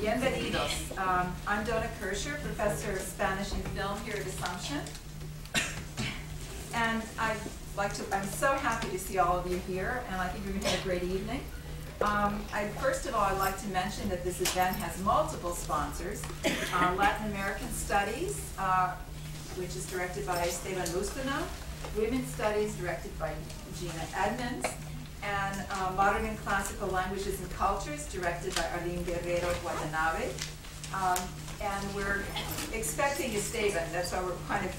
Bienvenidos. I'm Donna Kirscher, professor of Spanish and film here at Assumption. And I'm so happy to see all of you here, and I think we're going to have a great evening. First of all, I'd like to mention that this event has multiple sponsors. Latin American Studies, which is directed by Esteban Lustino, Women's Studies, directed by Gina Edmonds, and Modern and Classical Languages and Cultures, directed by Arlene Guerrero-Watanabe. And we're expecting Esteban, that's why we're kind of,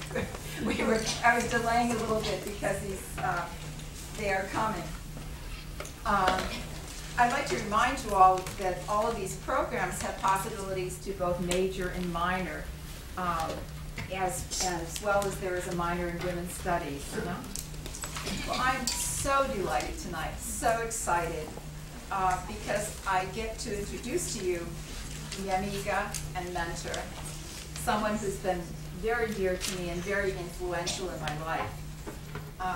I was delaying a little bit because they are coming. I'd like to remind you all that all of these programs have possibilities to both major and minor, as well as there is a minor in women's studies. You know? Well, I'm so delighted tonight, so excited, because I get to introduce to you my amiga and mentor, someone who's been very dear to me and very influential in my life.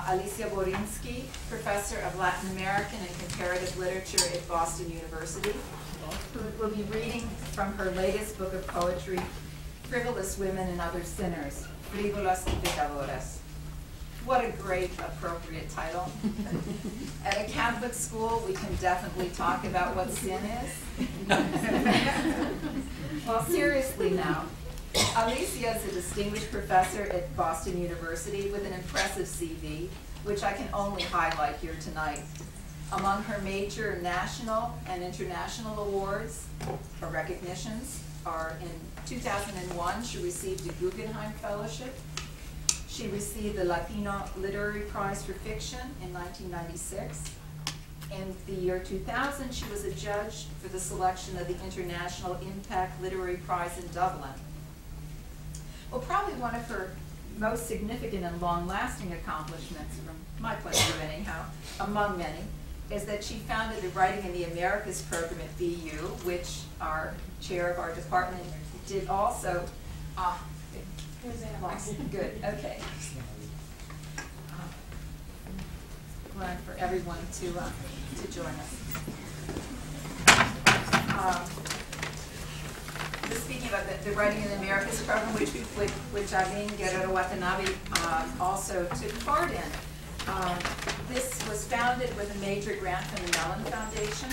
Alicia Borinsky, professor of Latin American and comparative literature at Boston University, who will be reading from her latest book of poetry, Frivolous Women and Other Sinners, Frívolas y Pecadoras. What a great, appropriate title. At a Catholic school, we can definitely talk about what sin is. Well, seriously now, Alicia is a distinguished professor at Boston University with an impressive CV, which I can only highlight here tonight. Among her major national and international awards or recognitions are, in 2001, she received the Guggenheim Fellowship. She received the Latino Literary Prize for Fiction in 1996. In the year 2000, she was a judge for the selection of the International Impact Literary Prize in Dublin. Well, probably one of her most significant and long-lasting accomplishments, from my point of view anyhow, among many, is that she founded the Writing in the Americas Program at BU, which our chair of our department did also. Good, okay. Glad for everyone to join us. Just speaking about the Writing in the Americas program, which Javine Guerrero-Watanabe also took part in. This was founded with a major grant from the Mellon Foundation,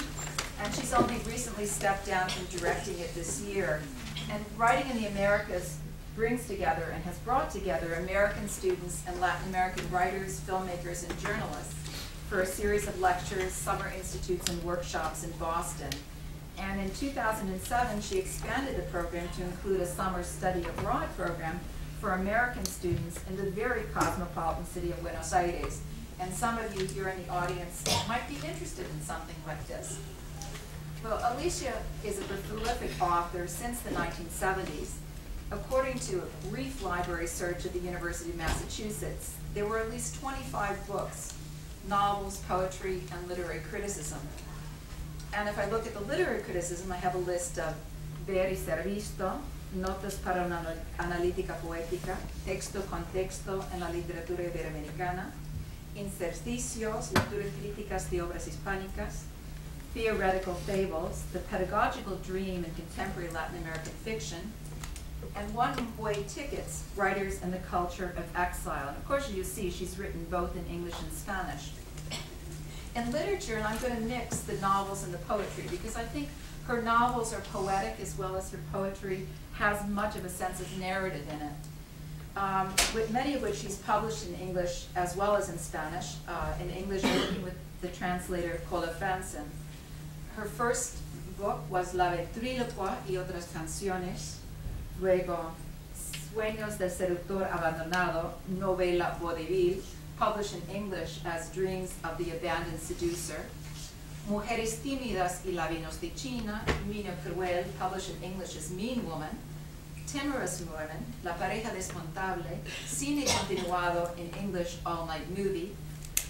and she's only recently stepped down from directing it this year. And Writing in the Americas brings together and has brought together American students and Latin American writers, filmmakers, and journalists for a series of lectures, summer institutes, and workshops in Boston. And in 2007, she expanded the program to include a summer study abroad program for American students in the very cosmopolitan city of Buenos Aires. And some of you here in the audience might be interested in something like this. Well, Alicia is a prolific author since the 1970s. According to a brief library search at the University of Massachusetts, there were at least 25 books, novels, poetry, and literary criticism. And if I look at the literary criticism, I have a list of Ver y Ser Visto, Notas para una analítica poética, Texto-Contexto en la literatura iberoamericana, Incerticios, Lecturas Críticas de obras hispánicas, Theoretical Fables: The Pedagogical Dream in Contemporary Latin American Fiction, and One Way Tickets, Writers and the Culture of Exile. And of course, you see she's written both in English and Spanish. In literature, and I'm going to mix the novels and the poetry, because I think her novels are poetic as well as her poetry has much of a sense of narrative in it, with many of which she's published in English as well as in Spanish. In English, working with the translator Cola Franzen. Her first book was La pois y Otras Canciones. Luego, Sueños del Seductor Abandonado, Novela Bodeville, published in English as Dreams of the Abandoned Seducer. Mujeres Tímidas y Lavinos de China, Mino Cruel, published in English as Mean Woman. Timorous Woman, La Pareja Desmontable, Cine Continuado in English, All Night Movie.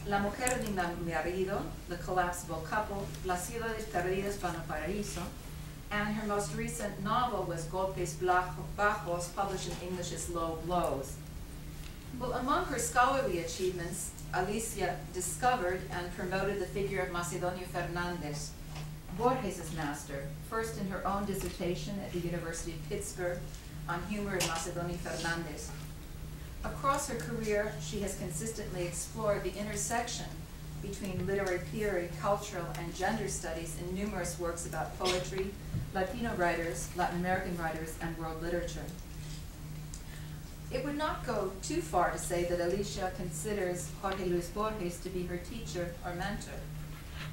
La Mujer de Mi Marido, The Collapsible Couple, Las Ciudades Perdidas van el Paraíso. And her most recent novel was Golpes Bajos, published in English as Low Blows. Well, among her scholarly achievements, Alicia discovered and promoted the figure of Macedonio Fernández, Borges' master, first in her own dissertation at the University of Pittsburgh on humor in Macedonio Fernández. Across her career, she has consistently explored the intersection between literary theory, cultural, and gender studies in numerous works about poetry, Latino writers, Latin American writers, and world literature. It would not go too far to say that Alicia considers Jorge Luis Borges to be her teacher or mentor,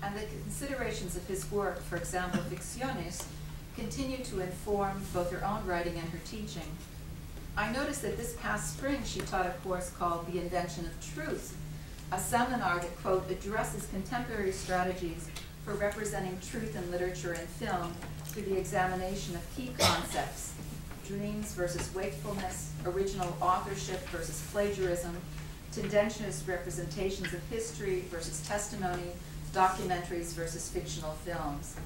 and that considerations of his work, for example, Ficciones, continue to inform both her own writing and her teaching. I noticed that this past spring she taught a course called The Invention of Truth, a seminar that, quote, addresses contemporary strategies for representing truth in literature and film through the examination of key concepts, dreams versus wakefulness, original authorship versus plagiarism, tendentious representations of history versus testimony, documentaries versus fictional films.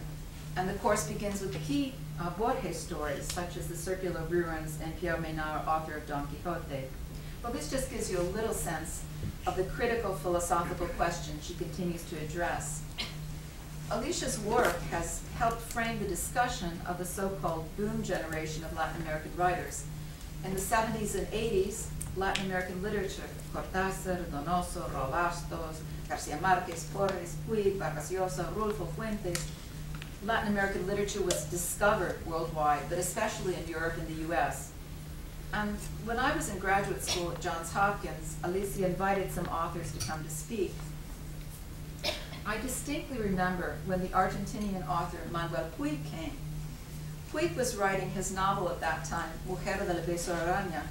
And the course begins with key Borges stories, such as The Circular Ruins and Pierre Menard, author of Don Quixote. Well, this just gives you a little sense of the critical philosophical question she continues to address. Alicia's work has helped frame the discussion of the so-called boom generation of Latin American writers. In the 70s and 80s, Latin American literature, Cortázar, Donoso, Rolastos, García Márquez, Porres, Puig, Vargas Llosa, Rulfo Fuentes, Latin American literature was discovered worldwide, but especially in Europe and the US. And when I was in graduate school at Johns Hopkins, Alicia invited some authors to come to speak. I distinctly remember when the Argentinian author Manuel Puig came. Puig was writing his novel at that time, Mujer del Beso Araña,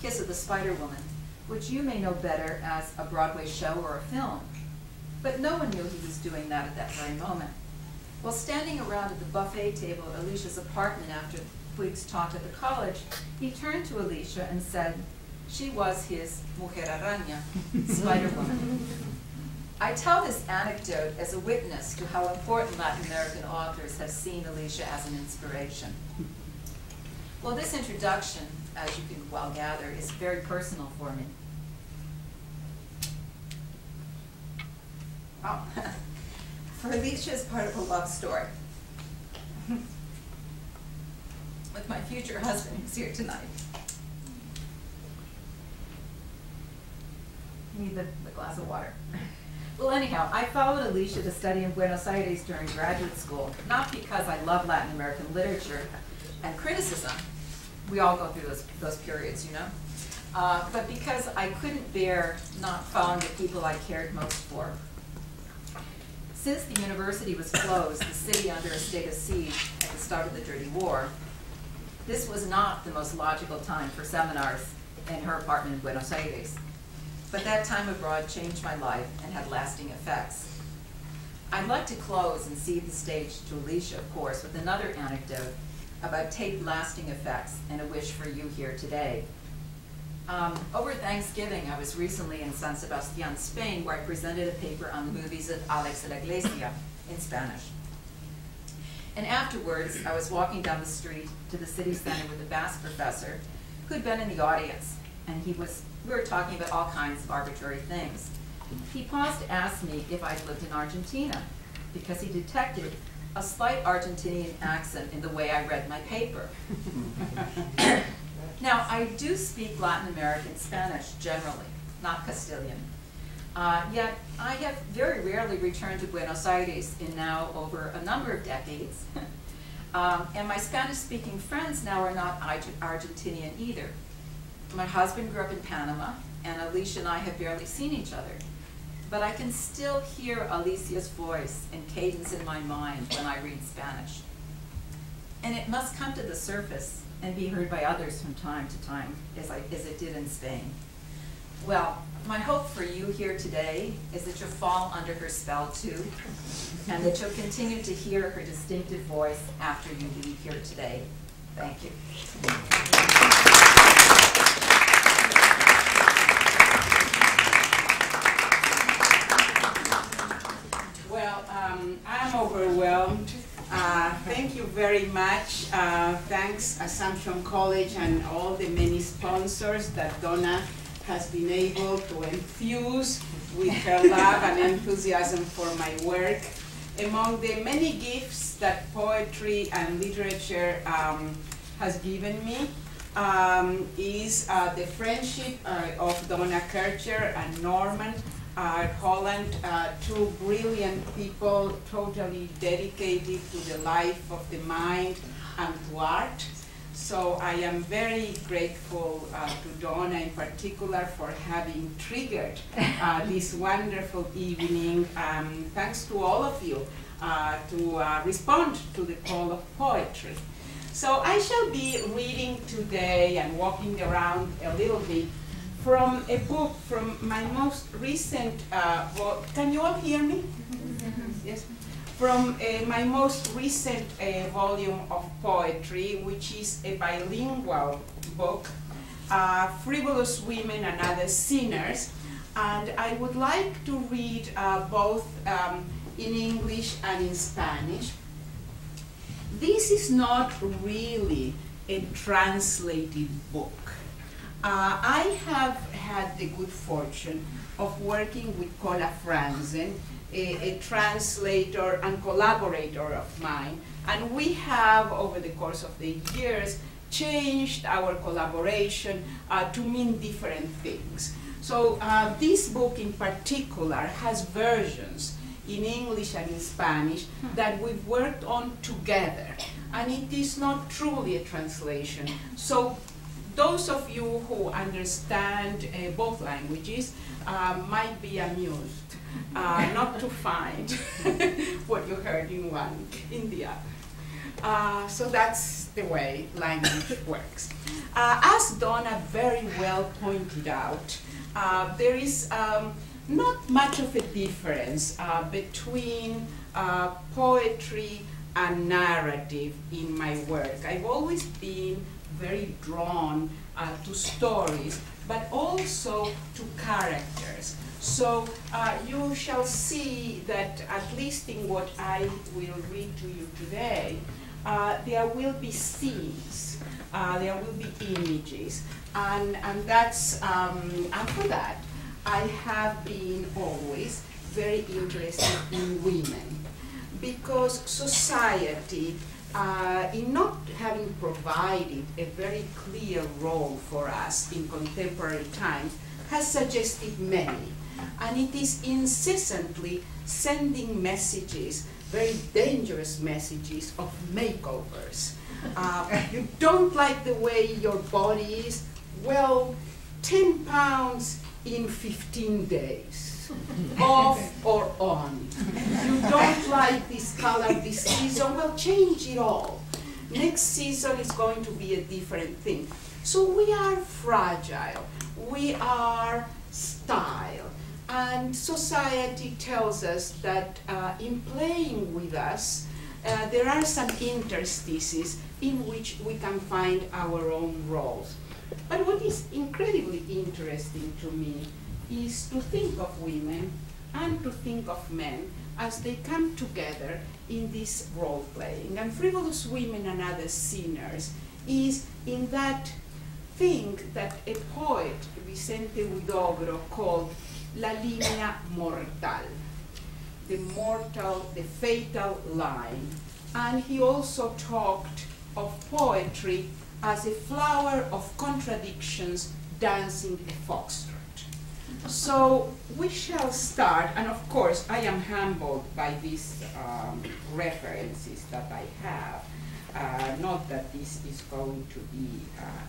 Kiss of the Spider Woman, which you may know better as a Broadway show or a film. But no one knew he was doing that at that very moment. While standing around at the buffet table at Alicia's apartment after Puig's talk at the college, he turned to Alicia and said, she was his Mujer Araña, Spider Woman. I tell this anecdote as a witness to how important Latin American authors have seen Alicia as an inspiration. Well, this introduction, as you can well gather, is very personal for me. Oh. For Alicia is part of a love story with my future husband who's here tonight. You need the glass of water. Well, anyhow, I followed Alicia to study in Buenos Aires during graduate school, not because I love Latin American literature and criticism. We all go through those periods, you know, but because I couldn't bear not following the people I cared most for. Since the university was closed, the city under a state of siege at the start of the Dirty War, this was not the most logical time for seminars in her apartment in Buenos Aires. But that time abroad changed my life and had lasting effects. I'd like to close and cede the stage to Alicia, of course, with another anecdote about tape lasting effects and a wish for you here today. Over Thanksgiving, I was recently in San Sebastián, Spain, where I presented a paper on the movies of Alex de la Iglesia in Spanish. And afterwards, I was walking down the street to the city center with a Basque professor who'd been in the audience, and we were talking about all kinds of arbitrary things. He paused to ask me if I'd lived in Argentina, because he detected a slight Argentinian accent in the way I read my paper. Now, I do speak Latin American Spanish generally, not Castilian. Yet, I have very rarely returned to Buenos Aires in now over a number of decades. And my Spanish-speaking friends now are not Argentinian either. My husband grew up in Panama, and Alicia and I have barely seen each other. But I can still hear Alicia's voice and cadence in my mind when I read Spanish. And it must come to the surface and be heard by others from time to time, as it did in Spain. Well, my hope for you here today is that you'll fall under her spell too, and that you'll continue to hear her distinctive voice after you leave here today. Thank you. I'm overwhelmed. Thank you very much. Thanks Assumption College and all the many sponsors that Donna has been able to infuse with her love and enthusiasm for my work. among the many gifts that poetry and literature has given me is the friendship of Donna Kirscher and Norman Holland, two brilliant people totally dedicated to the life of the mind and to art. So I am very grateful to Donna in particular for having triggered this wonderful evening. Thanks to all of you to respond to the call of poetry. So I shall be reading today and walking around a little bit from a book from my most recent can you all hear me? Yes. From my most recent volume of poetry, which is a bilingual book, Frivolous Women and Other Sinners. And I would like to read both in English and in Spanish. This is not really a translated book. I have had the good fortune of working with Cola Franzen, a translator and collaborator of mine, and we have, over the course of the years, changed our collaboration to mean different things. So this book in particular has versions in English and in Spanish that we've worked on together, and it is not truly a translation. So those of you who understand both languages might be amused not to find what you heard in one, in the other. So that's the way language works. As Donna very well pointed out, there is not much of a difference between poetry and narrative in my work. I've always been very drawn to stories, but also to characters. So you shall see that, at least in what I will read to you today, there will be scenes, there will be images, and that's and for that I have been always very interested in women, because society, in not having provided a very clear role for us in contemporary times, has suggested many. And it is incessantly sending messages, very dangerous messages, of makeovers. You don't like the way your body is? Well, 10 pounds in 15 days, off or on. You don't like this color this season? Well, change it all. Next season is going to be a different thing. So we are fragile. We are style. And society tells us that in playing with us, there are some interstices in which we can find our own roles. But what is incredibly interesting to me is to think of women and to think of men as they come together in this role playing. And Frivolous Women and Other Sinners is in that thing that a poet, Vicente Huidobro, called la línea mortal, the mortal, the fatal line. And he also talked of poetry as a flower of contradictions dancing a foxtrot. So we shall start, and of course I am humbled by these references that I have. Not that this is going to be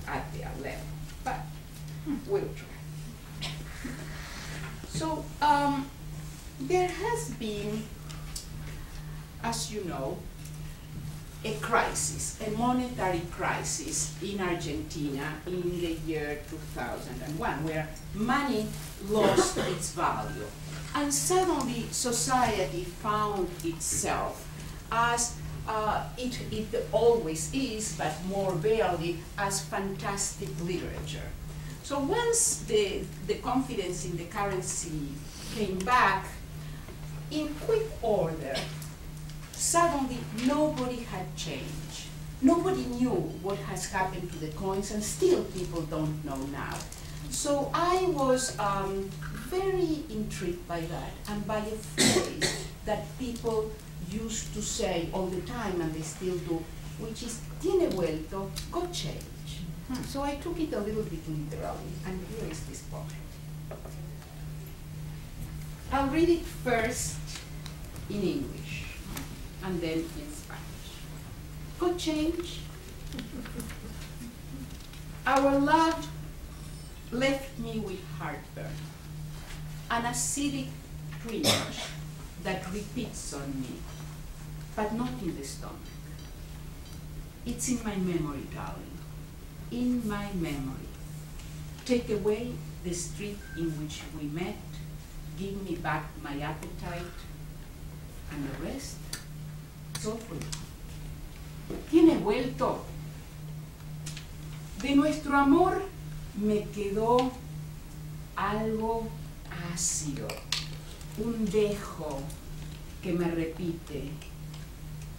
at their level, but we'll try. So there has been, as you know, a crisis, a monetary crisis in Argentina in the year 2001, where money lost its value. And suddenly society found itself as it always is, but more barely, as fantastic literature. So once the confidence in the currency came back, in quick order, suddenly nobody had changed. Nobody knew what has happened to the coins, and still people don't know now. So I was very intrigued by that, and by a phrase that people used to say all the time, and they still do, which is, tiene vuelto, got change. So I took it a little bit literally, and here is this poem. I'll read it first in English, and then in Spanish. Got change? Our love left me with heartburn, an acidic twinge that repeats on me, but not in the stomach. It's in my memory, darling, in my memory. Take away the street in which we met, give me back my appetite, and the rest, so free. Tiene vuelto. De nuestro amor me quedó algo ácido, un dejo que me repite,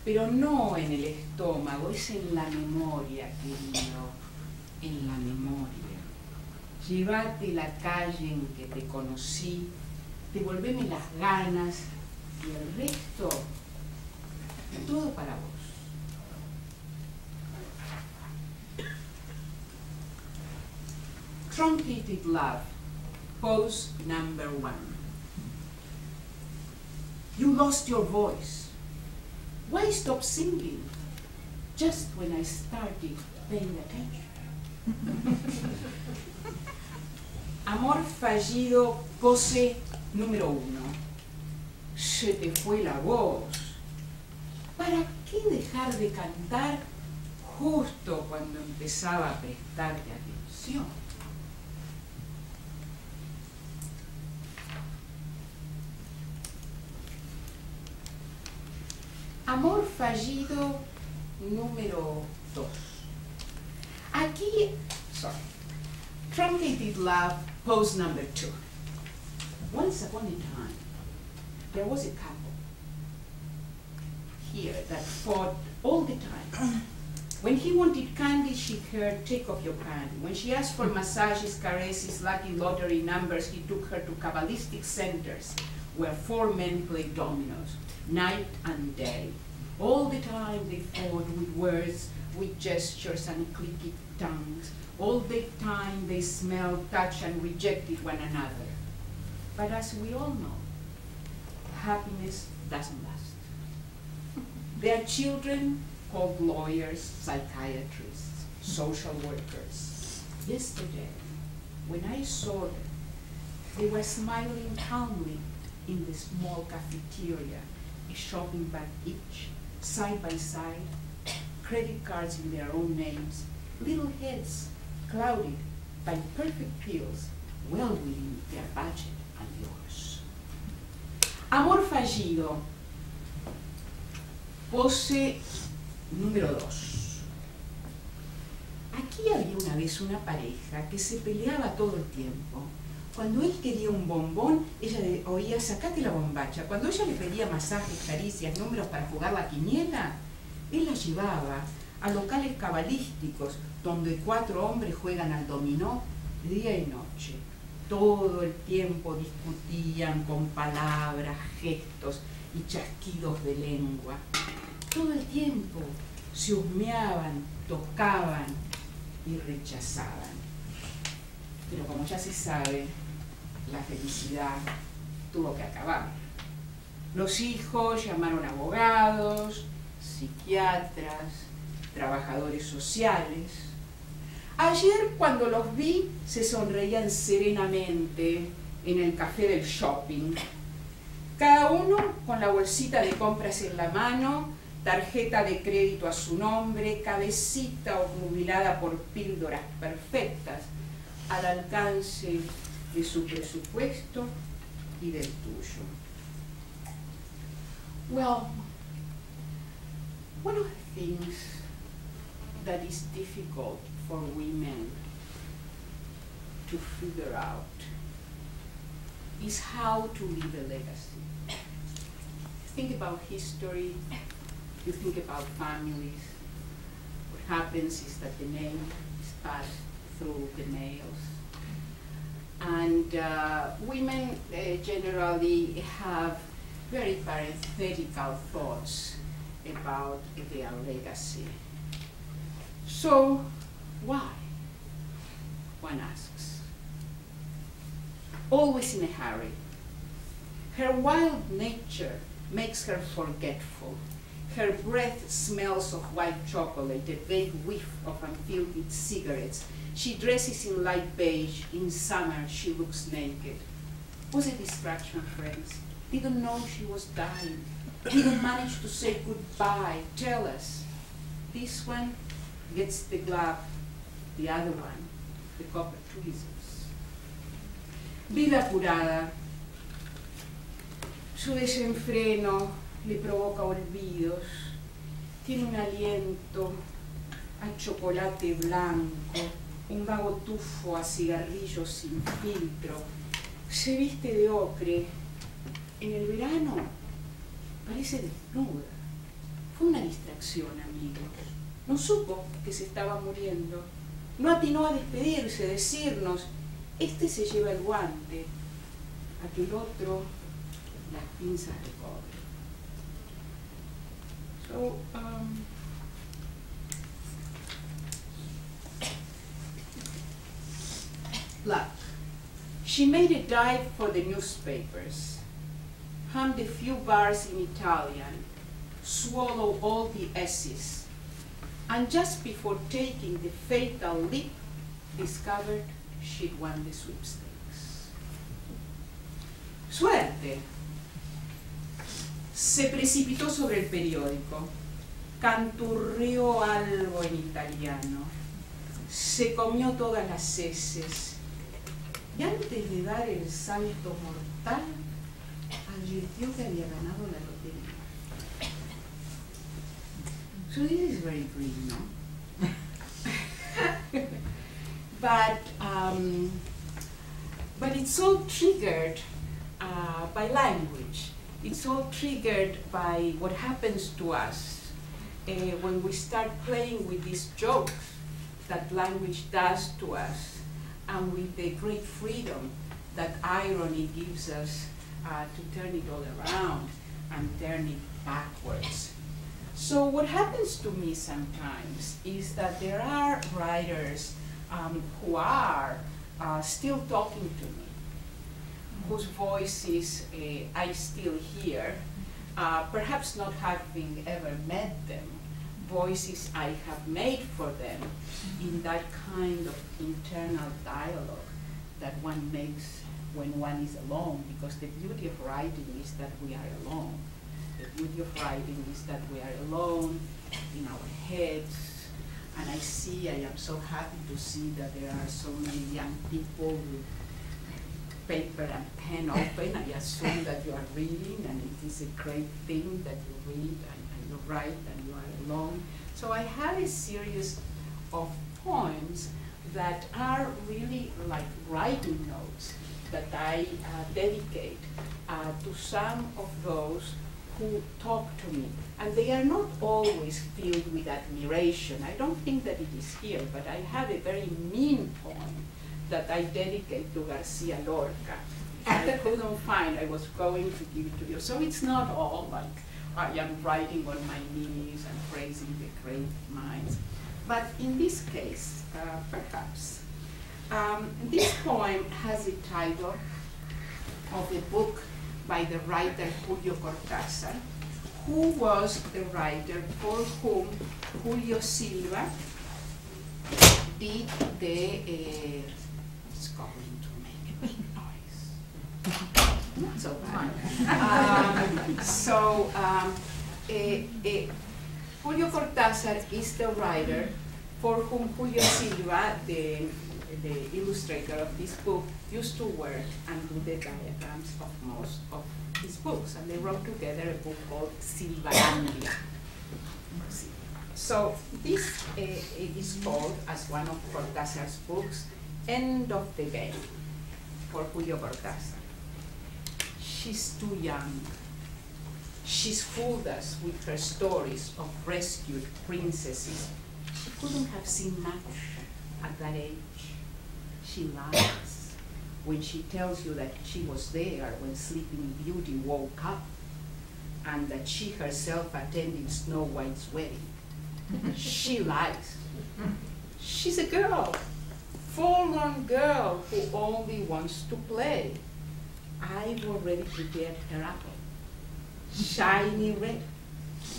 pero no en el estómago, es en la memoria, querido, en la memoria. Llévate la calle en que te conocí, devolveme las ganas y el resto, todo para vos. Truncated love, pose number one. You lost your voice. Why stop singing? Just when I started paying attention. Amor fallido, pose número uno. Se te fue la voz. ¿Para qué dejar de cantar justo cuando empezaba a prestarte atención? Amor fallido número dos. Aquí, sorry, truncated love, pose number two. Once upon a time, there was a couple here that fought all the time. When he wanted candy, she heard, take off your candy. When she asked for massages, caresses, lucky lottery numbers, he took her to Kabbalistic centers where four men played dominoes, night and day. All the time they fought with words, with gestures and clicky tongues. All the time they smelled, touched, and rejected one another. But as we all know, happiness doesn't last. Their children called lawyers, psychiatrists, social workers. Yesterday, when I saw them, they were smiling calmly in the small cafeteria, a shopping bag each, side by side, credit cards in their own names, little heads clouded by perfect pills, well within their budget and yours. Amor fallido, pose número dos. Aquí había una vez una pareja que se peleaba todo el tiempo. Cuando él quería un bombón, ella le oía, sacate la bombacha. Cuando ella le pedía masajes, caricias, números para jugar la quiniela, él la llevaba a locales cabalísticos donde cuatro hombres juegan al dominó día y noche. Todo el tiempo discutían con palabras, gestos y chasquidos de lengua. Todo el tiempo se husmeaban, tocaban y rechazaban. Pero como ya se sabe, la felicidad tuvo que acabar. Los hijos llamaron abogados, psiquiatras, trabajadores sociales. Ayer cuando los vi, se sonreían serenamente en el café del shopping. Cada uno con la bolsita de compras en la mano, tarjeta de crédito a su nombre, cabecita obnubilada por píldoras perfectas, al alcance de su presupuesto y del tuyo. Well, one of the things that is difficult for women to figure out is how to leave a legacy. You think about history, you think about families. What happens is that the name is passed through the males. And women generally have very parenthetical thoughts about their legacy. So, why? One asks. Always in a hurry. Her wild nature makes her forgetful. Her breath smells of white chocolate, a vague whiff of unfilled cigarettes. She dresses in light beige. In summer, she looks naked. Was a distraction, friends. Didn't know she was dying. Didn't manage to say goodbye. Tell us. This one gets the glove. The other one, the copper tweezers. Vida apurada. Su desenfreno le provoca olvidos. Tiene un aliento a chocolate blanco, un vago tufo a cigarrillos sin filtro. Se viste de ocre. En el verano parece desnuda. Fue una distracción, amigos. No supo que se estaba muriendo. No atinó a despedirse, decirnos, este se lleva el guante, aquel otro las pinzas de cobre. So, luck. She made a dive for the newspapers, hummed a few bars in Italian, swallowed all the S's, and just before taking the fatal leap, discovered she'd won the sweepstakes. Suerte. Se precipitó sobre el periódico, canturrió algo en italiano, se comió todas las heces y antes de dar el salto mortal advirtió que había ganado la lotería. So this is very green, no? But it's all triggered by language. It's all triggered by what happens to us when we start playing with these jokes that language does to us and with the great freedom that irony gives us to turn it all around and turn it backwards. So what happens to me sometimes is that there are writers who are still talking to me, whose voices I still hear, perhaps not having ever met them, voices I have made for them in that kind of internal dialogue that one makes when one is alone, because the beauty of writing is that we are alone. The beauty of writing is that we are alone in our heads. And I am so happy to see that there are so many young people with paper and pen open. I assume that you are reading, and it is a great thing that you read and you write and you are alone. So I have a series of poems that are really like writing notes that I dedicate to some of those who talk to me. And they are not always filled with admiration. I don't think that it is here, but I have a very mean poem that I dedicate to Garcia Lorca. I couldn't find, I was going to give it to you. So it's not all like I am writing on my knees and praising the great minds. But in this case, perhaps, this poem has a title of a book by the writer Julio Cortázar, who was the writer for whom Julio Silva did the it's going to make a big noise. Not so bad. Julio Cortázar is the writer for whom Julio Silva, the illustrator of this book, used to work and do the diagrams of most of his books. And they wrote together a book called Silvalandia. So this is called, as one of Cortázar's books, End of the Game, for Julio Cortázar. She's too young. She's fooled us with her stories of rescued princesses. She couldn't have seen much at that age. She lies when she tells you that she was there when Sleeping Beauty woke up and that she herself attended Snow White's wedding. She lies. She's a girl, forlorn girl who only wants to play. I've already prepared her apple, shiny red.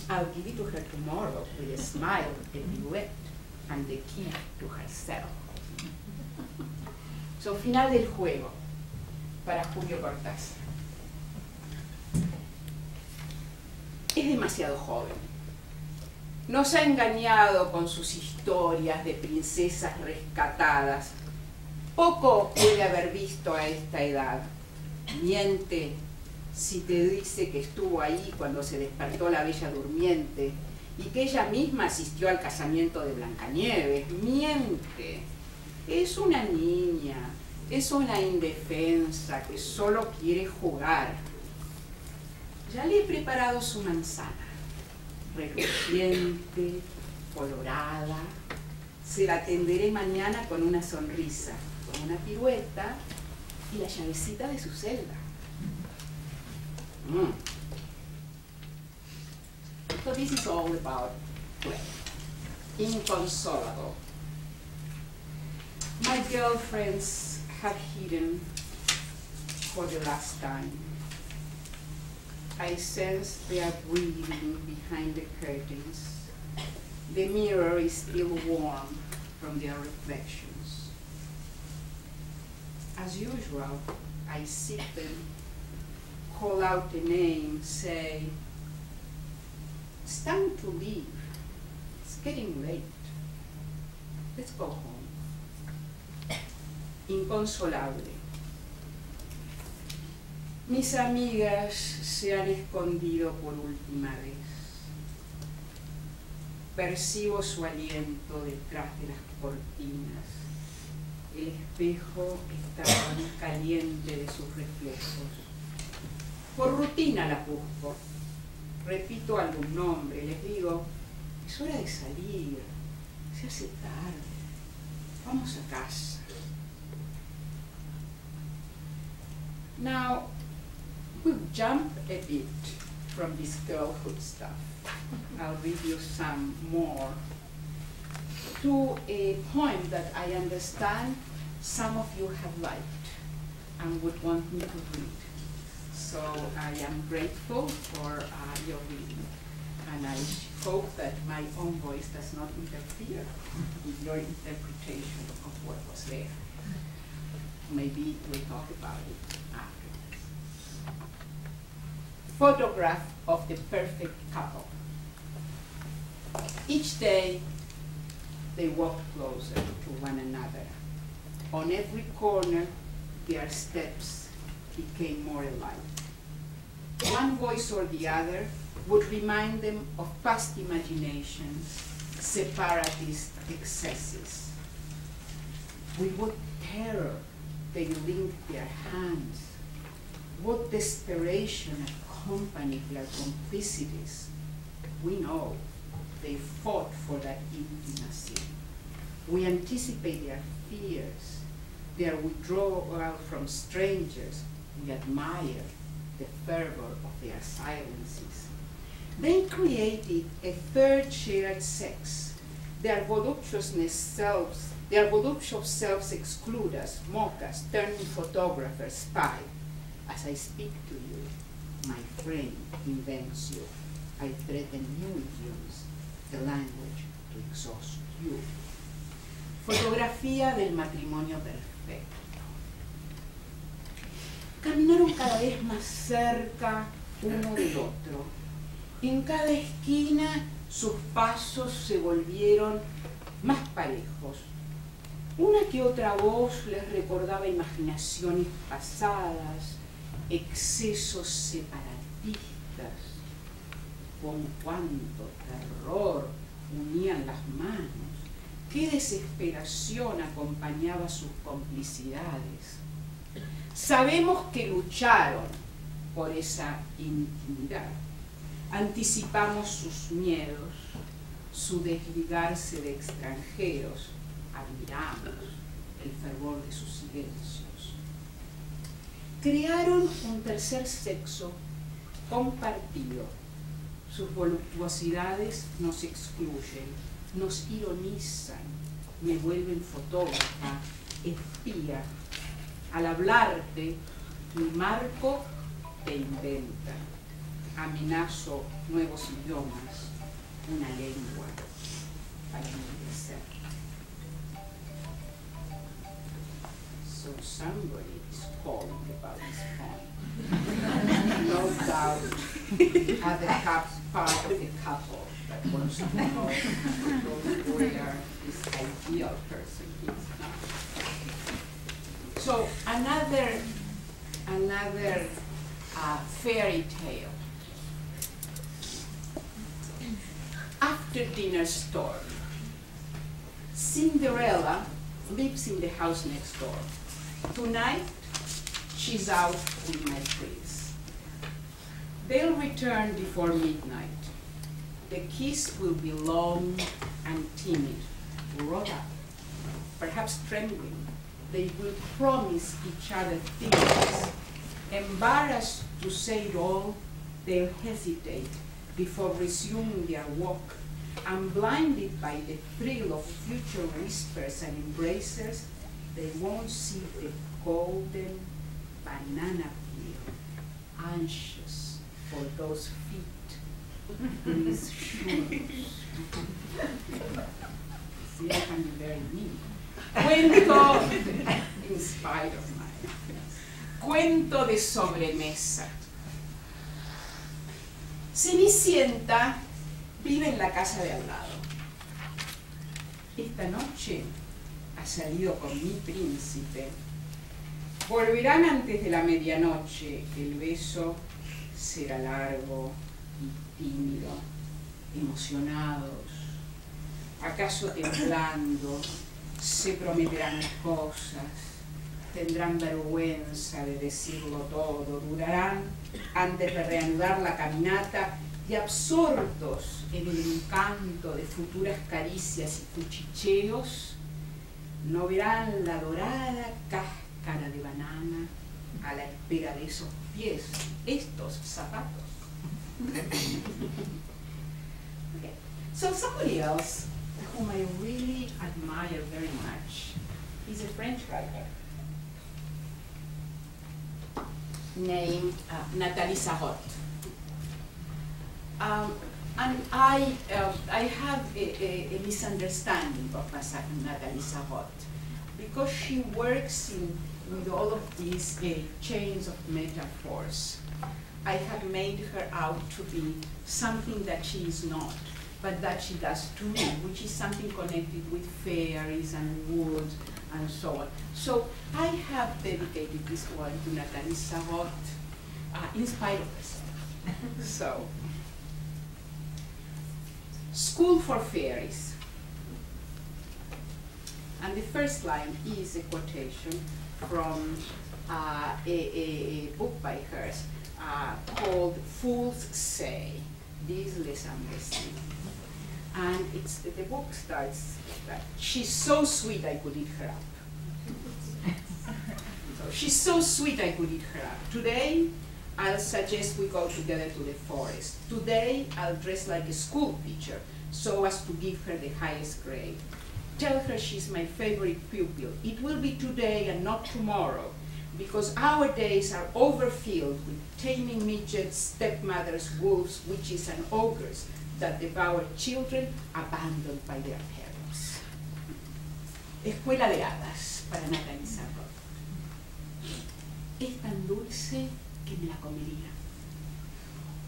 I'll give it to her tomorrow with a smile, a pirouette, and the key to herself. So, final del juego para Julio Cortázar. Es demasiado joven. Nos ha engañado con sus historias de princesas rescatadas. Poco puede haber visto a esta edad. Miente si te dice que estuvo ahí cuando se despertó la Bella Durmiente y que ella misma asistió al casamiento de Blancanieves. Miente. Es una niña, es una indefensa que solo quiere jugar. Ya le he preparado su manzana, reluciente, colorada. Se la tenderé mañana con una sonrisa, con una pirueta y la llavecita de su celda. So this is all about play. Inconsolable. My girlfriends have hidden for the last time. I sense they are breathing behind the curtains. The mirror is still warm from their reflections. As usual, I seek them, call out a name, say, it's time to leave. It's getting late. Let's go home. Inconsolable. Mis amigas se han escondido por última vez. Percibo su aliento detrás de las cortinas. El espejo está aún caliente de sus reflejos. Por rutina la busco. Repito algún nombre, les digo, es hora de salir, se hace tarde, vamos a casa. Now, we'll jump a bit from this girlhood stuff. I'll read you some more. To a poem that I understand some of you have liked and would want me to read. So I am grateful for your reading. And I hope that my own voice does not interfere with your interpretation of what was there. Maybe we'll talk about it afterwards. Photograph of the perfect couple. Each day, they walk closer to one another. On every corner, their steps became more alike. One voice or the other would remind them of past imaginations, separatist excesses. We would terror. They linked their hands. What desperation accompanied their complicities. We know they fought for that intimacy. We anticipate their fears, their withdrawal from strangers. We admire the fervor of their silences. They created a third shared sex. Their voluptuousness selves. Their voluptuous selves exclude us, mock us, turn photographers, spy. As I speak to you, my frame invents you. I threaten new idioms, the language to exhaust you. Fotografía del matrimonio perfecto. Caminaron cada vez más cerca uno del otro. En cada esquina sus pasos se volvieron más parejos. Una que otra voz les recordaba imaginaciones pasadas, excesos separatistas. Con cuánto terror unían las manos, qué desesperación acompañaba sus complicidades. Sabemos que lucharon por esa intimidad. Anticipamos sus miedos, su desligarse de extranjeros. Admiramos el fervor de sus silencios. Crearon un tercer sexo compartido. Sus voluptuosidades nos excluyen, nos ironizan, me vuelven fotógrafa, espía. Al hablarte, mi marco te inventa. Amenazo nuevos idiomas, una lengua para enriquecer. So somebody is calling about this poem. No doubt, other part of the couple that wants to know where this ideal person is now. So another fairy tale. After dinner storm, Cinderella lives in the house next door. Tonight, she's out with my friends. They'll return before midnight. The kiss will be long and timid, wrought up, perhaps trembling. They will promise each other things. Embarrassed to say it all, they'll hesitate before resuming their walk, and blinded by the thrill of future whispers and embraces, they won't see the golden banana peel, anxious for those feet in his shoes. See, I can be very mean. Cuento, in spite of mine. Cuento de sobremesa. Cenicienta vive en la casa de al lado. Esta noche ha salido con mi príncipe. Volverán antes de la medianoche. El beso será largo y tímido, emocionados, acaso temblando, se prometerán cosas, tendrán vergüenza de decirlo todo, durarán antes de reanudar la caminata y absortos en el encanto de futuras caricias y cuchicheos, no verán la dorada cáscara de banana a la espera de esos pies, estos zapatos. Okay. So somebody else whom I really admire very much is a French writer named Nathalie Sarraute. And I have a misunderstanding of Nathalie Sarraute because she works with all of these chains of metaphors. I have made her out to be something that she is not, but that she does too, which is something connected with fairies and wood and so on. So I have dedicated this one to Nathalie Sarraute, in spite of herself. So, School for Fairies. And the first line is a quotation from a book by hers called Fools Say, These Les Ambestines. And it's, the book starts that she's so sweet I could eat her up. So she's so sweet I could eat her up. Today, I'll suggest we go together to the forest. Today, I'll dress like a school teacher so as to give her the highest grade. Tell her she's my favorite pupil. It will be today and not tomorrow, because our days are overfilled with taming midgets, stepmothers, wolves, witches, and ogres that devour children abandoned by their parents. Escuela de hadas para Nathalie Sarraute. Es tan dulce que me la comería.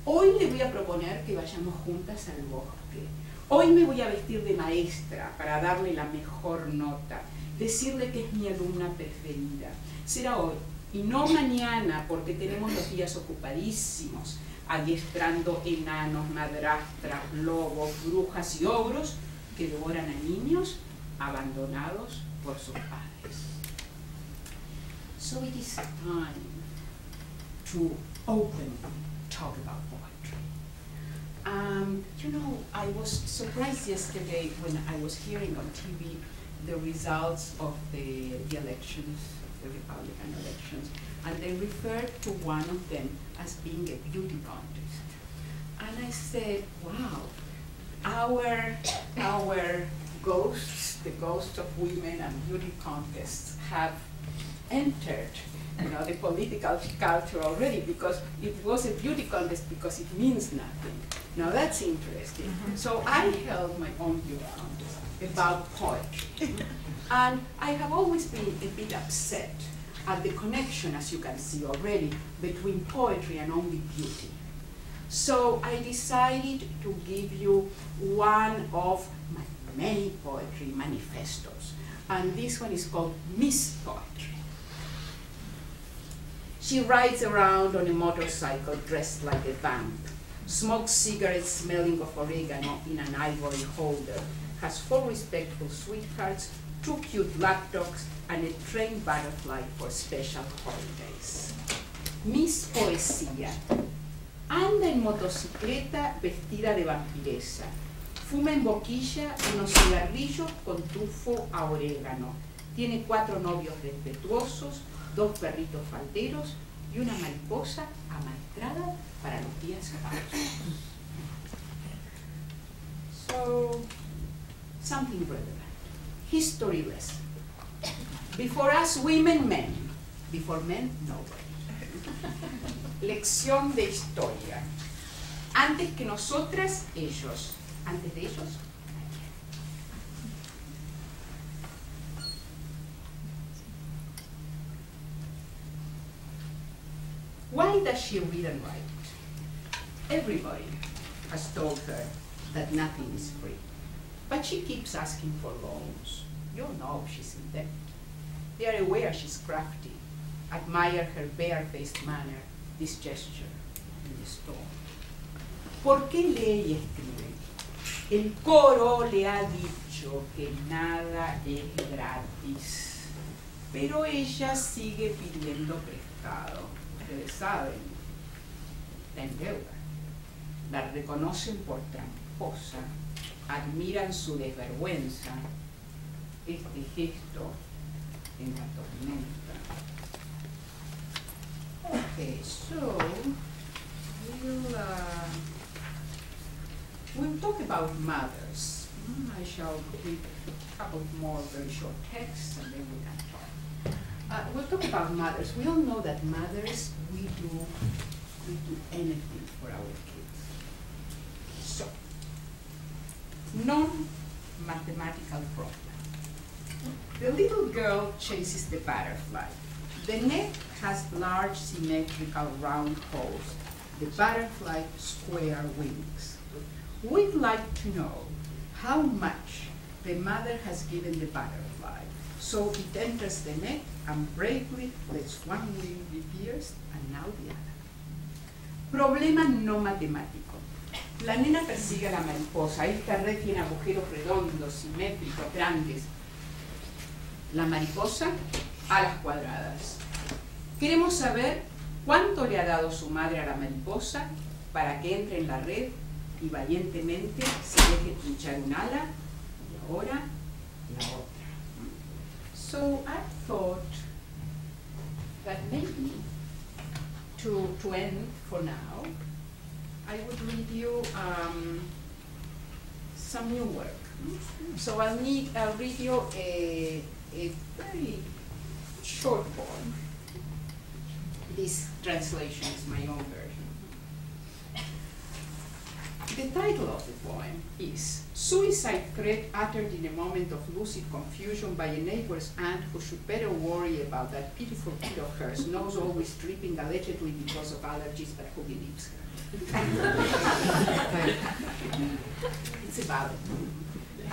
Hoy le voy a proponer que vayamos juntas al bosque. Hoy me voy a vestir de maestra para darle la mejor nota, decirle que es mi alumna preferida. Será hoy y no mañana porque tenemos los días ocupadísimos, adiestrando enanos, madrastras, lobos, brujas y ogros que devoran a niños abandonados por sus padres. So it is time to openly talk about poetry. You know, I was surprised yesterday when I was hearing on TV the results of the elections the Republican elections, and they referred to one of them as being a beauty contest. And I said, wow, our ghosts, the ghosts of women and beauty contests have entered, you know, the political culture already, because it was a beauty contest because it means nothing. Now that's interesting. Mm-hmm. So I held my own beauty contest about poetry. And I have always been a bit upset at the connection, as you can see already, between poetry and only beauty. So I decided to give you one of my many poetry manifestos. And this one is called Miss Poetry. She rides around on a motorcycle dressed like a vamp, smokes cigarettes smelling of oregano in an ivory holder, has four respectful sweethearts, two cute lapdogs, and a trained butterfly for special holidays. Miss Poesía. Anda en motocicleta vestida de vampiresa. Fuma en boquilla unos cigarrillos con tufo a orégano. Tiene 4 novios respetuosos, 2 perritos falderos y una mariposa amaestrada para los días pasos. So, something relevant. History lesson. Before us, women, men. Before men, nobody. Lección de historia. Antes que nosotras, ellos. Antes de ellos, nadie. Why does she read and write? Everybody has told her that nothing is free. But she keeps asking for loans. You know she's in debt. They are aware she's crafty, admire her barefaced manner, this gesture in the storm. ¿Por qué lee y escribe? El coro le ha dicho que nada es gratis. Pero ella sigue pidiendo prestado. Ustedes saben, está en deuda. La reconocen por tramposa. Admiran su desvergüenza, este gesto en la tormenta. Okay, so we'll talk about mothers. I shall read a couple more very short texts and then we can talk. We'll talk about mothers. We all know that mothers, we do anything for our kids. So. Non-mathematical problem. The little girl chases the butterfly. The neck has large, symmetrical, round holes. The butterfly square wings. We'd like to know how much the mother has given the butterfly. So it enters the neck and bravely lets one wing be pierced and now the other. Problema no matematico. La nena persigue a la mariposa. Esta red tiene agujeros redondos, simétricos, grandes. La mariposa, alas cuadradas. Queremos saber cuánto le ha dado su madre a la mariposa para que entre en la red y valientemente se deje pinchar un ala y ahora la otra. So I thought that maybe to end for now, I would read you some new work. So I'll read you a very short poem. This translation is my own version. The title of the poem is Suicide Threat Uttered in a Moment of Lucid Confusion by a Neighbor's Aunt Who Should Better Worry About That Pitiful Kid of Hers, Nose Always Dripping Allegedly Because of Allergies, But Who Believes Her? It's about it.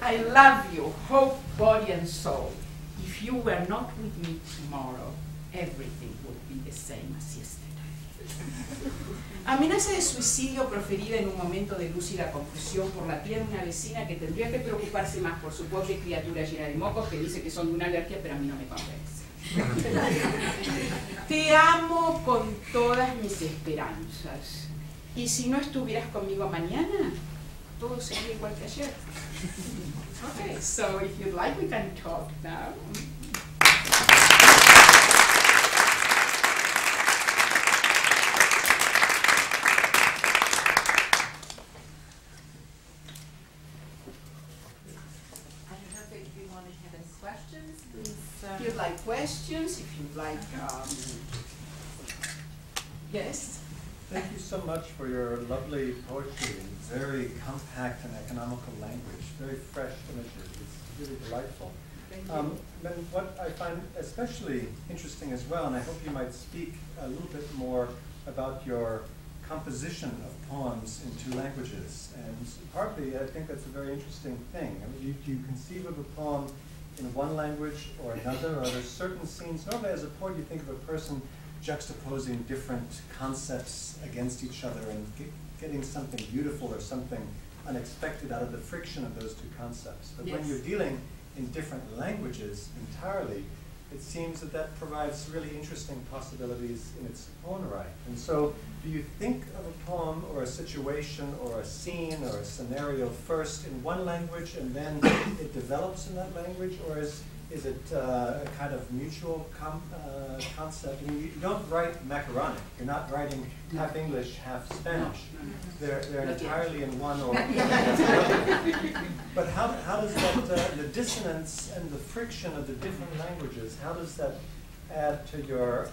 I love you, hope, body, and soul. If you were not with me tomorrow, everything would be the same as yesterday. Amenaza de suicidio proferida en un momento de lúcida confusión por la tía de una vecina que tendría que preocuparse más por su pobre criatura llena de mocos que dice que son de una alergia, pero a mí no me convence. Te amo con todas mis esperanzas. Y si no estuvieras conmigo mañana, todo sería igual que ayer. Okay, so if you'd like, we can talk now. If you'd like questions, if you'd like, yes. Thank you so much for your lovely poetry, in very compact and economical language, very fresh images. It's really delightful. Thank you. But what I find especially interesting as well, and I hope you might speak a little bit more about your composition of poems in two languages. And partly, I think that's a very interesting thing. I mean, you conceive of a poem in one language or another, or there's certain scenes. Normally as a poet you think of a person juxtaposing different concepts against each other and getting something beautiful or something unexpected out of the friction of those two concepts. But yes, when you're dealing in different languages entirely, it seems that that provides really interesting possibilities in its own right. And so do you think of a poem or a situation or a scene or a scenario first in one language and then it develops in that language? Or is it a kind of mutual concept? I mean, you don't write macaronic. You're not writing half English, half Spanish. They're entirely in one or another. But how does that, the dissonance and the friction of the different languages, how does that add to your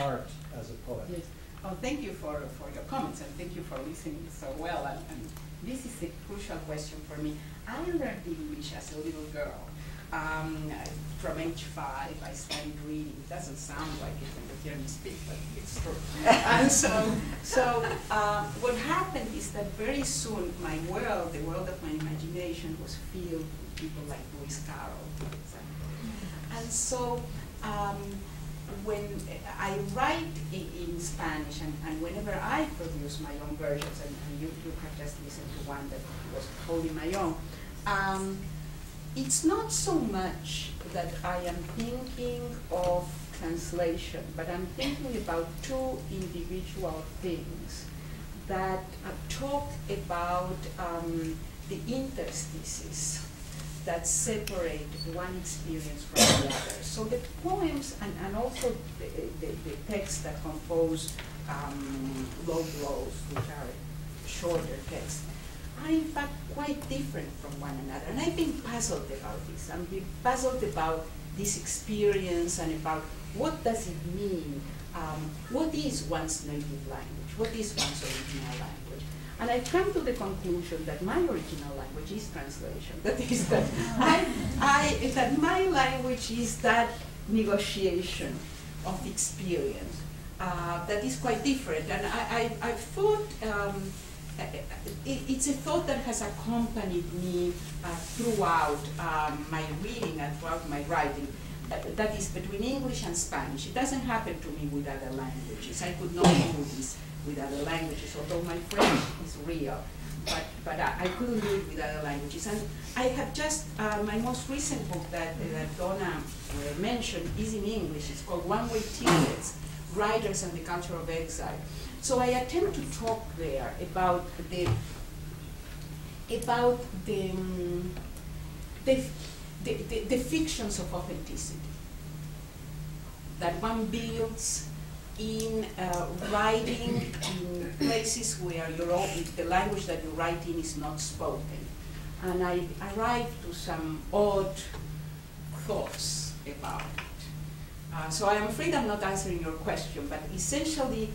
art as a poet? Yes. Oh, thank you for your comments, and thank you for listening so well. And this is a crucial question for me. I learned English as a little girl. From age 5, I started reading. It doesn't sound like it when you hear me speak, but it's true. And so what happened is that very soon my world, the world of my imagination, was filled with people like Lewis Carroll, for example. And so when I write in Spanish, and whenever I produce my own versions, and you have just listened to one that was wholly my own, it's not so much that I am thinking of translation, but I'm thinking about two individual things that talk about the interstices that separate one experience from the other. So the poems and also the texts that compose low blows, which are shorter texts, are in fact quite different from one another. And I've been puzzled about this. I've been puzzled about this experience and about what does it mean? What is one's native language? What is one's original language? And I've come to the conclusion that my original language is translation. That is that, that my language is that negotiation of experience that is quite different. And I thought, it's a thought that has accompanied me throughout my reading and throughout my writing. That is between English and Spanish. It doesn't happen to me with other languages. I could not do this with other languages, although my French is real. But I couldn't do it with other languages. And I have just, my most recent book that Donna mentioned is in English. It's called One Way Tickets, Writers and the Culture of Exile. So I attempt to talk there about the fictions of authenticity that one builds in writing in places where the language that you write in is not spoken. And I arrived to some odd thoughts about it. So I'm afraid I'm not answering your question, but essentially,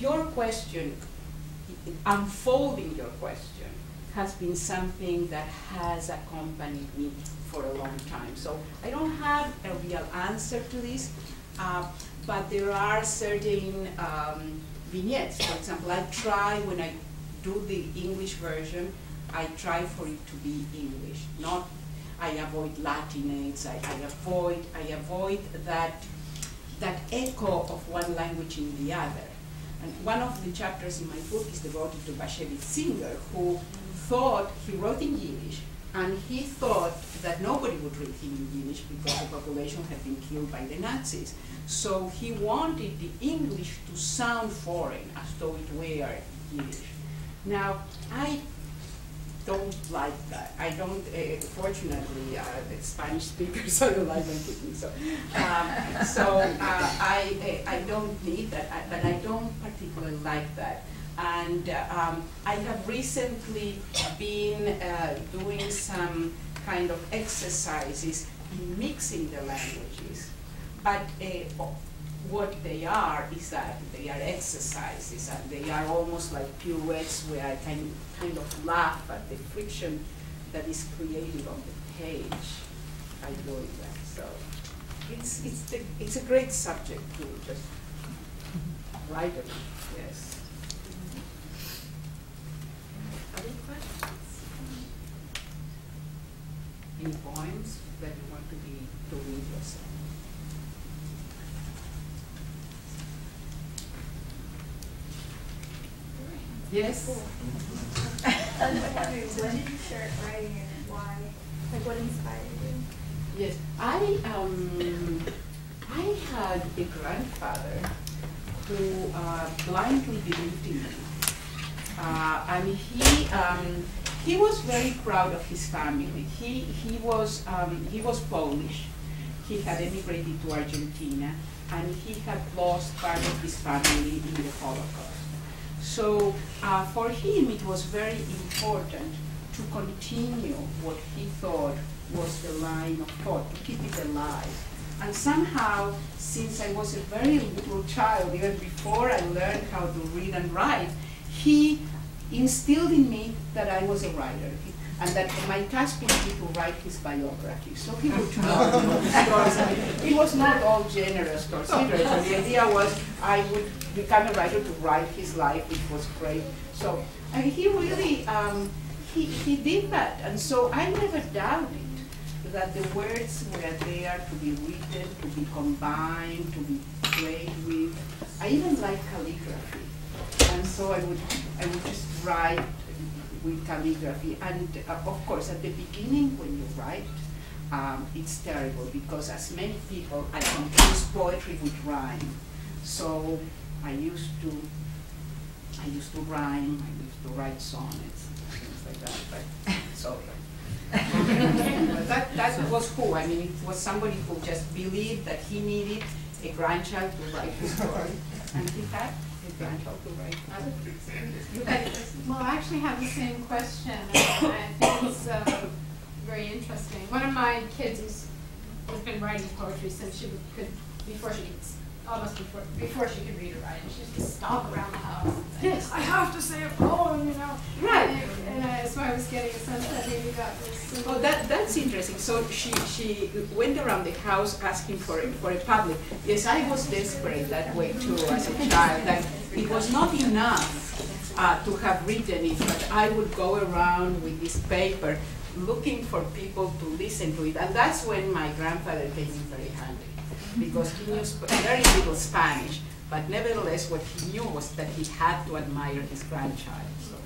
your question, unfolding your question, has been something that has accompanied me for a long time. So I don't have a real answer to this, but there are certain vignettes. For example, I try, when I do the English version, I try for it to be English. Not, I avoid Latinates, I avoid that echo of one language in the other. And one of the chapters in my book is devoted to Bashevis Singer, who thought, he wrote in Yiddish, and he thought that nobody would read him in Yiddish because the population had been killed by the Nazis. So he wanted the English to sound foreign, as though it were Yiddish. Now, I don't like that. I don't, fortunately, Spanish speakers are like my cooking, so, I don't need that, but I don't particularly like that. And I have recently been doing some kind of exercises in mixing the languages, but what they are is that they are exercises, and they are almost like pirouettes where I can kind of laugh at the friction that is created on the page by doing that. So it's a great subject to just write about. Yes. Other questions? Any poems that you want to be doing yourself? Yes. Cool. I was wondering, when did you start writing and why? Like, what inspired you? Yes, I had a grandfather who blindly believed in me, and he was very proud of his family. He was Polish. He had emigrated to Argentina, and he had lost part of his family in the Holocaust. So for him, it was very important to continue what he thought was the line of thought, to keep it alive. And somehow, since I was a very little child, even before I learned how to read and write, he instilled in me that I was a writer, and that my task would be to write his biography. So he would tell me stories. He was not all generous considerate. So the idea was I would become a writer to write his life, which was great. So I mean, he really, he did that. And so I never doubted that the words were there to be written, to be combined, to be played with. I even like calligraphy. And so I would just write with calligraphy, and of course, at the beginning when you write, it's terrible because, as many people, I confuse poetry with rhyme. So I used to rhyme. I used to write sonnets, things like that. But sorry, but that was who. I mean, it was somebody who just believed that he needed a grandchild to write his story, and he had. Well, I actually have the same question, and I think it's very interesting. One of my kids has been writing poetry since she could, before she could read or write, and she used to stomp around the house and say, yes, I have to say a poem, you know. Right. And so I was getting a sense that maybe that was... Oh, that's interesting. So she went around the house asking for a public. Yes, I was desperate that way too as a child. Like, it was not enough to have written it, but I would go around with this paper looking for people to listen to it. And that's when my grandfather came in very handy, because he knew very little Spanish, but nevertheless, what he knew was that he had to admire his grandchild. So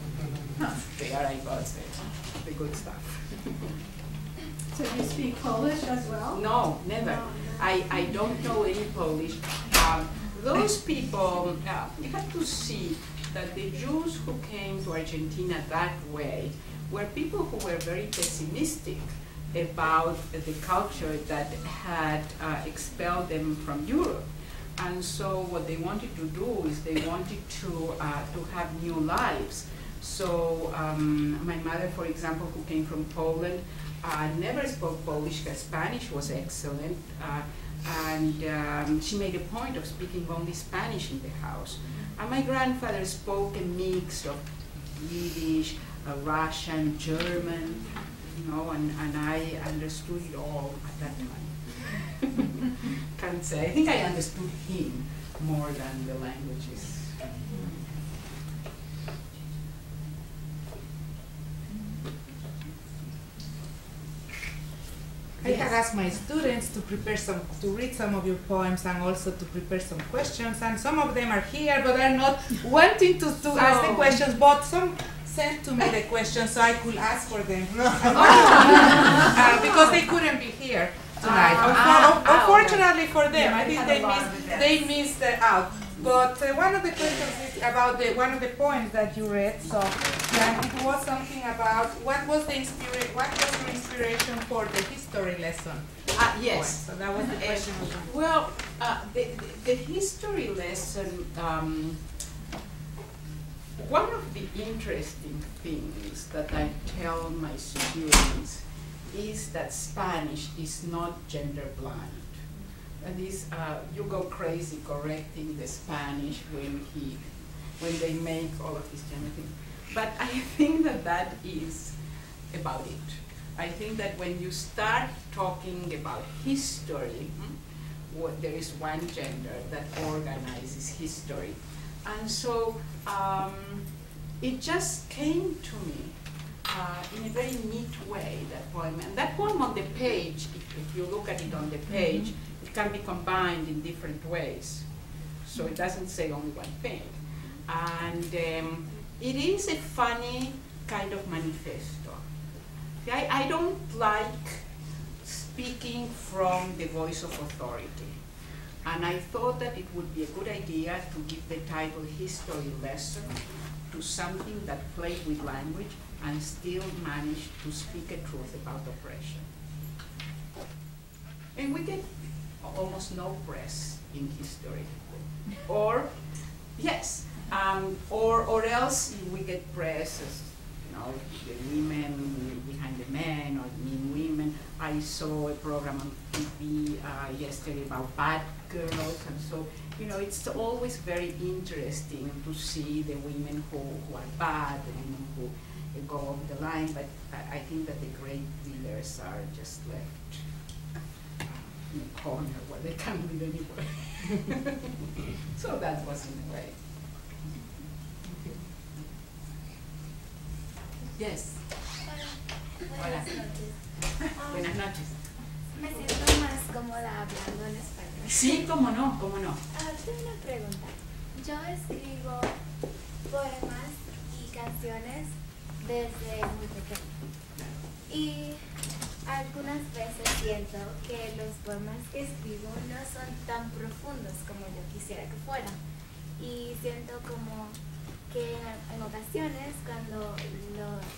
there I got the good stuff. So do you speak Polish as well? No, never. No. I don't know any Polish. Those people, you have to see that the Jews who came to Argentina that way were people who were very pessimistic about the culture that had expelled them from Europe. And so what they wanted to do is they wanted to have new lives. So my mother, for example, who came from Poland, never spoke Polish. Her Spanish was excellent. And she made a point of speaking only Spanish in the house. And my grandfather spoke a mix of Yiddish, Russian, German. No, and I understood it all at that time. Can't say. I think I understood him more than the languages. I have asked my students to prepare to read some of your poems and also to prepare some questions. And some of them are here, but they're not wanting to ask the questions. But some sent to me the questions so I could ask for them. Because they couldn't be here tonight. Unfortunately for them, I think they missed out. But one of the questions is about one of the poems that you read. So it was something about what was your inspiration for the history lesson? Yes. So that was the question. Well, the history lesson. One of the interesting things that I tell my students is that Spanish is not gender blind. And this, you go crazy correcting the Spanish when they make all of this kind of thing. But I think that that is about it. I think that when you start talking about history, there is one gender that organizes history. And so it just came to me in a very neat way, that poem. And that poem on the page, if you look at it on the page, it can be combined in different ways. So it doesn't say only one thing. And it is a funny kind of manifesto. I don't like speaking from the voice of authority. And I thought that it would be a good idea to give the title History Lesson to something that played with language and still managed to speak a truth about oppression. And we get almost no press in history. Or, yes, or else we get press as, you know, the women behind the men or the mean women. I saw a program on TV yesterday about bad girls, and so, you know, it's always very interesting to see the women who are bad, the women who go over the line, but I think that the great dealers are just left in a corner where they can't live anywhere. So that was in a way. Yes. Hola. Buenas noches. Me siento más cómoda hablando en español. Sí, cómo no, cómo no. Tengo una pregunta. Yo escribo poemas y canciones desde muy pequeña. Y algunas veces siento que los poemas que escribo no son tan profundos como yo quisiera que fueran. Y siento como que en ocasiones cuando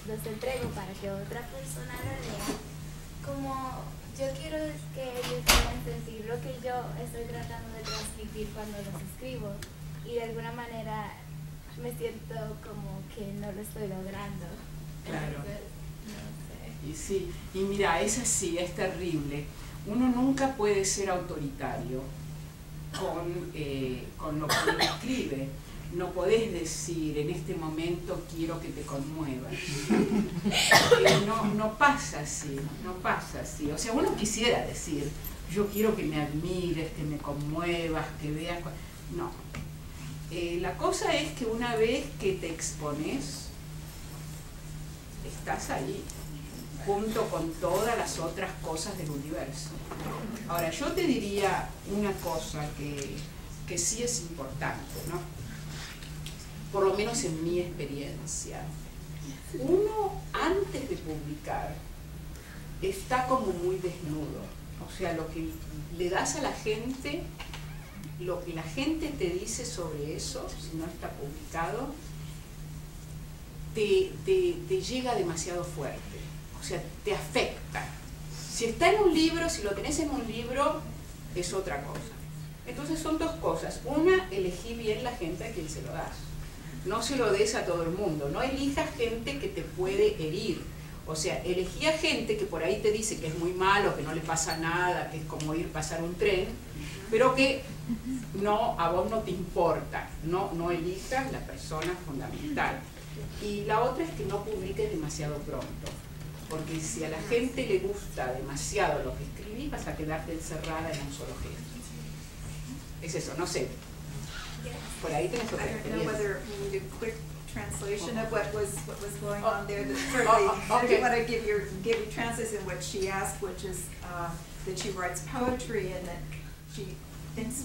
los entrego para que otra persona lo lea, como yo quiero que ellos puedan sentir lo que yo estoy tratando de transmitir cuando los escribo, y de alguna manera me siento como que no lo estoy logrando. Claro. Entonces, no sé. Y sí, y mira, es así, es terrible. Uno nunca puede ser autoritario con lo que uno escribe. No podés decir, en este momento quiero que te conmuevas. No pasa así, no pasa así. O sea, uno quisiera decir, yo quiero que me admires, que me conmuevas, que veas... No. La cosa es que una vez que te expones, estás ahí, junto con todas las otras cosas del universo. Ahora, yo te diría una cosa que sí es importante, ¿no? Por lo menos en mi experiencia, uno antes de publicar está como muy desnudo. O sea, lo que le das a la gente, lo que la gente te dice sobre eso, si no está publicado, te llega demasiado fuerte. O sea, te afecta. Si está en un libro, si lo tenés en un libro, es otra cosa. Entonces son dos cosas. Una, elegí bien la gente a quien se lo das. No se lo des a todo el mundo, no elijas gente que te puede herir. O sea, elegí a gente que por ahí te dice que es muy malo, que no le pasa nada, que es como ir pasar un tren, pero que no, a vos no te importa, no elijas la persona fundamental. Y la otra es que no publiques demasiado pronto, porque si a la gente le gusta demasiado lo que escribís, vas a quedarte encerrada en un solo gesto. Es eso, no sé. I don't know whether we need a quick translation of what was going on there. I want to give you translation what she asked, which is that she writes poetry and that she thinks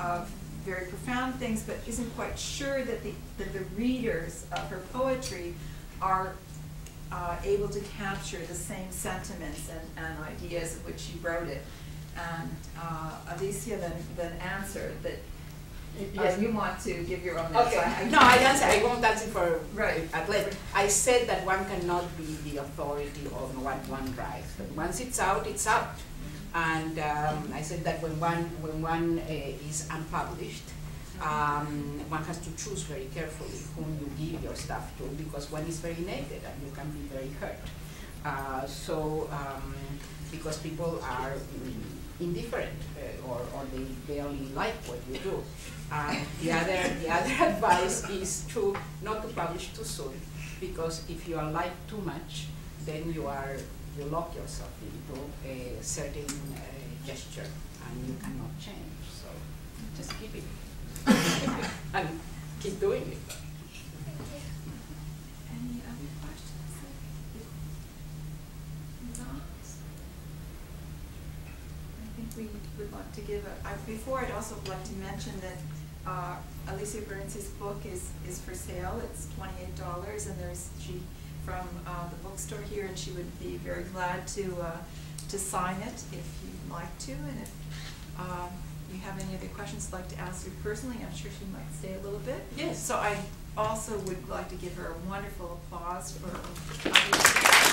of very profound things, but isn't quite sure that the readers of her poetry are able to capture the same sentiments and ideas of which she wrote it. And Alicia then answered that Yes, you want to give your own answer. Okay. No, I don't say I won't answer for right. At least. I said that one cannot be the authority on what one writes. But once it's out, it's out. And I said that when one is unpublished, one has to choose very carefully whom you give your stuff to, because one is very naked and you can be very hurt. Because people are indifferent or they only like what you do. The other advice is to not to publish too soon, because if you are liked too much, then you lock yourself into a certain gesture and you cannot change. So just keep it and keep doing it. Any other questions? We would like to give a, before I'd also like to mention that Alicia Borinsky's book is for sale. It's $28 and there's she from the bookstore here, and she would be very glad to sign it if you'd like to. And if you have any other questions I'd like to ask her personally, I'm sure she might stay a little bit. Yes. So I also would like to give her a wonderful applause for